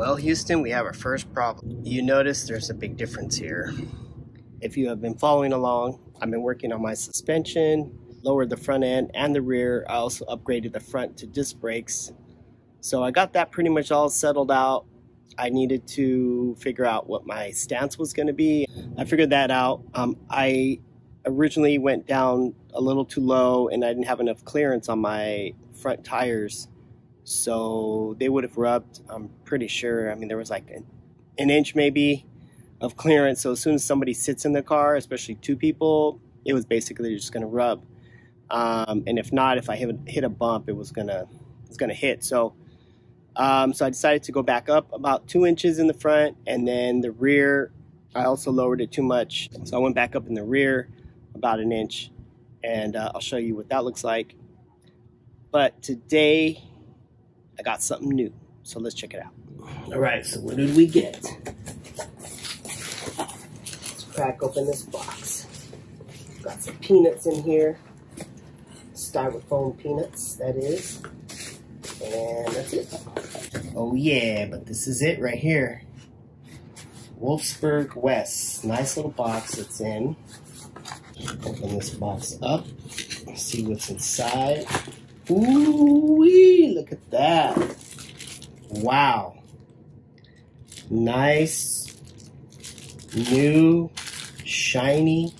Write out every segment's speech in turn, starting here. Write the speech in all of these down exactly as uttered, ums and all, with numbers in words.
Well, Houston, we have our first problem. You notice there's a big difference here. If you have been following along, I've been working on my suspension, lowered the front end and the rear. I also upgraded the front to disc brakes. So I got that pretty much all settled out. I needed to figure out what my stance was going to be. I figured that out. Um, I originally went down a little too low and I didn't have enough clearance on my front tires. So they would have rubbed, I'm pretty sure. I mean, there was like an, an inch maybe of clearance. So as soon as somebody sits in the car, especially two people, it was basically just going to rub. Um, and if not, if I hit, hit a bump, it was going to it's going to hit. So Um, so I decided to go back up about two inches in the front, and then the rear, I also lowered it too much. So I went back up in the rear about an inch, and uh, I'll show you what that looks like. But today I got something new. So let's check it out. All right, so what did we get? Let's crack open this box. Got some peanuts in here. Styrofoam peanuts, that is. And that's it. Oh yeah, but this is it right here. Wolfsburg West. Nice little box it's in. Open this box up. See what's inside. Ooh-wee, look at that. Wow. Nice, new, shiny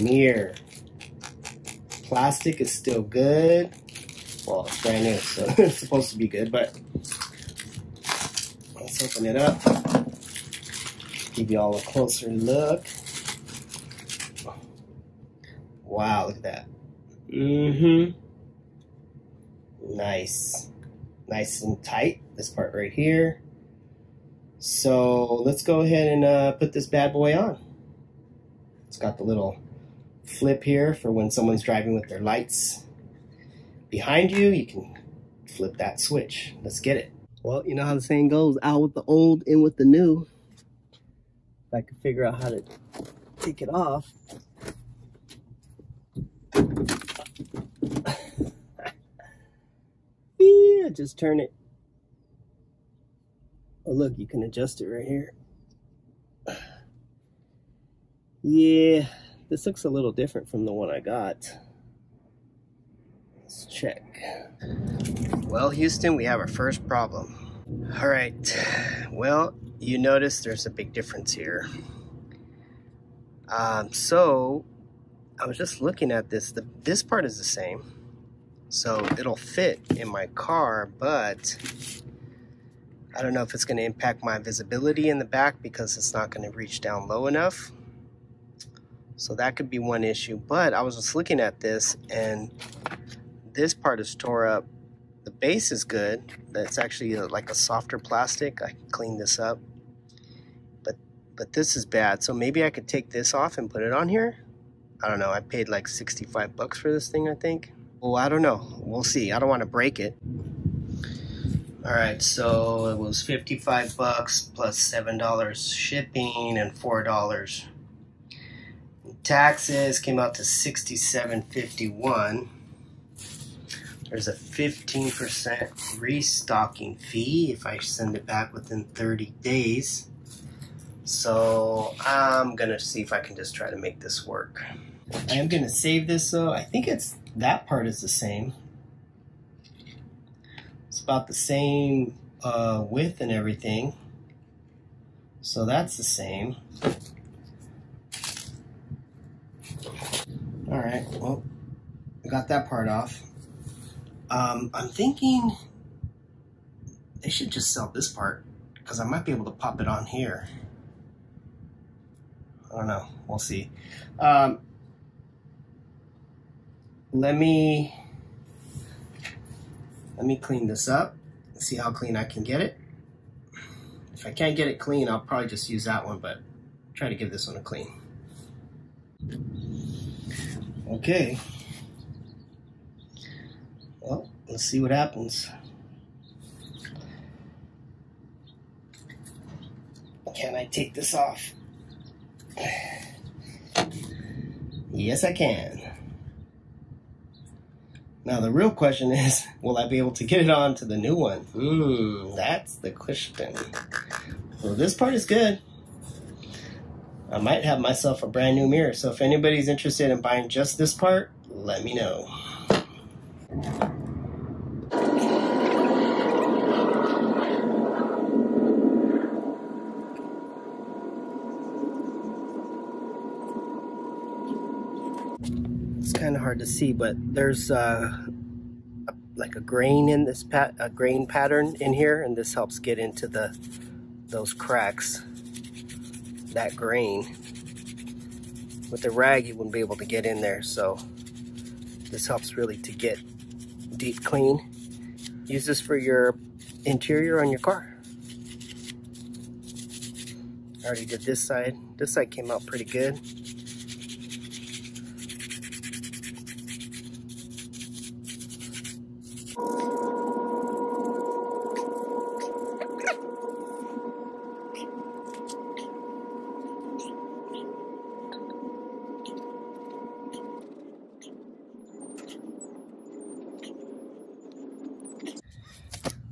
mirror. Plastic is still good. Well, it's brand new, so it's supposed to be good, but let's open it up, give you all a closer look. Wow, look at that. Mm-hmm. Nice. Nice and tight, this part right here. So let's go ahead and uh, put this bad boy on. It's got the little flip here for when someone's driving with their lights behind you, you can flip that switch. Let's get it. Well, you know how the saying goes, out with the old, in with the new. If I could figure out how to take it off. Yeah, just turn it. Oh, look, you can adjust it right here. Yeah, this looks a little different from the one I got. Let's check. Well, Houston, we have our first problem. All right. Well, you notice there's a big difference here. Um, so I was just looking at this. The, this part is the same. So it'll fit in my car, but I don't know if it's going to impact my visibility in the back because it's not going to reach down low enough. So that could be one issue. But I was just looking at this, and this part is tore up. The base is good. That's actually a, like a softer plastic. I can clean this up. But but this is bad. So maybe I could take this off and put it on here. I don't know. I paid like sixty-five bucks for this thing, I think. Oh, I don't know. We'll see. I don't want to break it. All right. So it was fifty-five bucks plus seven dollars shipping and four dollars. Taxes came out to sixty-seven fifty-one. There's a fifteen percent restocking fee if I send it back within thirty days. So I'm going to see if I can just try to make this work. I am going to save this though. I think it's that part is the same. It's about the same uh, width and everything. So that's the same. All right, well, I got that part off. Um, I'm thinking they should just sell this part because I might be able to pop it on here. I don't know. We'll see. Um, let me, let me clean this up and see how clean I can get it. If I can't get it clean, I'll probably just use that one, but try to give this one a clean. Okay. Well, let's see what happens. Can I take this off? Yes, I can. Now the real question is, will I be able to get it on to the new one? Hmm, that's the question. Well, this part is good. I might have myself a brand new mirror, so if anybody's interested in buying just this part, let me know. It's kind of hard to see, but there's uh, a, like a grain in this pat a grain pattern in here, and this helps get into the those cracks. That grain with the rag you wouldn't be able to get in there, so this helps really to get deep clean. Use this for your interior on your car. I already did this side. This side came out pretty good.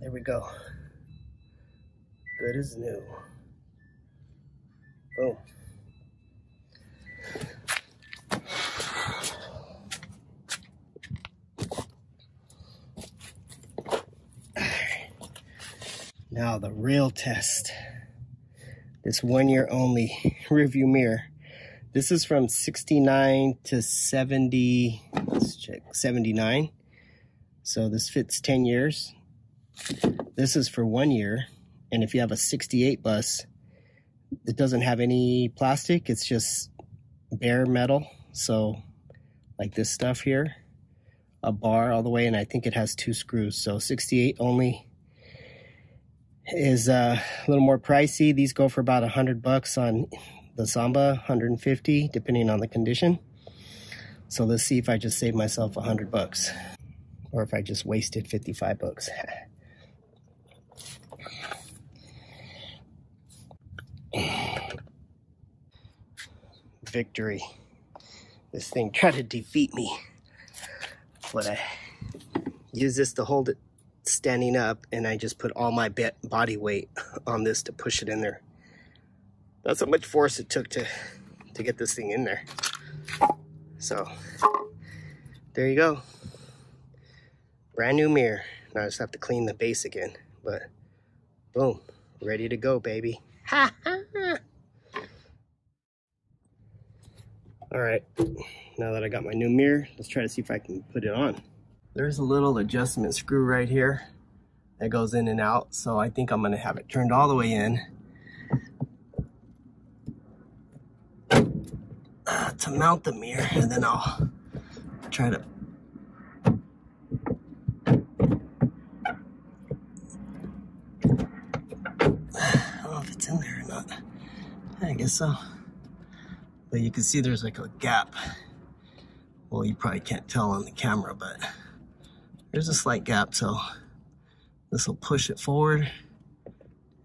There we go. Good as new. Boom. Now the real test. This one year only rearview mirror. This is from sixty-nine to seventy, let's check, seventy-nine. So this fits ten years. This is for one year, and if you have a sixty-eight bus, it doesn't have any plastic, it's just bare metal. So like this stuff here, a bar all the way, and I think it has two screws. So sixty-eight only is uh, a little more pricey. These go for about a hundred bucks on the Samba, a hundred fifty depending on the condition. So let's see if I just save myself a hundred bucks, or if I just wasted fifty-five bucks. Victory. This thing tried to defeat me, but I used this to hold it standing up, and I just put all my body weight on this to push it in there. That's how much force it took to to get this thing in there. So there you go, brand new mirror. Now I just have to clean the base again, but boom, ready to go, baby. Ha ha. All right, now that I got my new mirror, let's try to see if I can put it on. There's a little adjustment screw right here that goes in and out, so I think I'm gonna have it turned all the way in uh, to mount the mirror, and then I'll try to I don't know if it's in there or not. I guess so. But you can see there's like a gap. Well, you probably can't tell on the camera, but there's a slight gap, so this will push it forward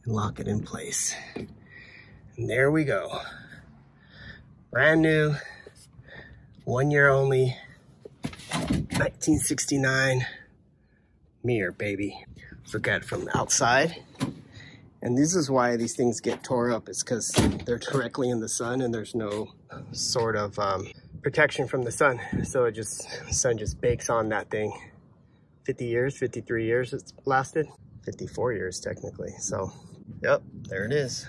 and lock it in place. And there we go. Brand new, one year only, nineteen sixty-nine mirror, baby. Forgot from the outside. And this is why these things get tore up. It's because they're directly in the sun and there's no sort of um, protection from the sun. So it just, the sun just bakes on that thing. fifty years, fifty-three years it's lasted. fifty-four years technically. So, yep, there it is.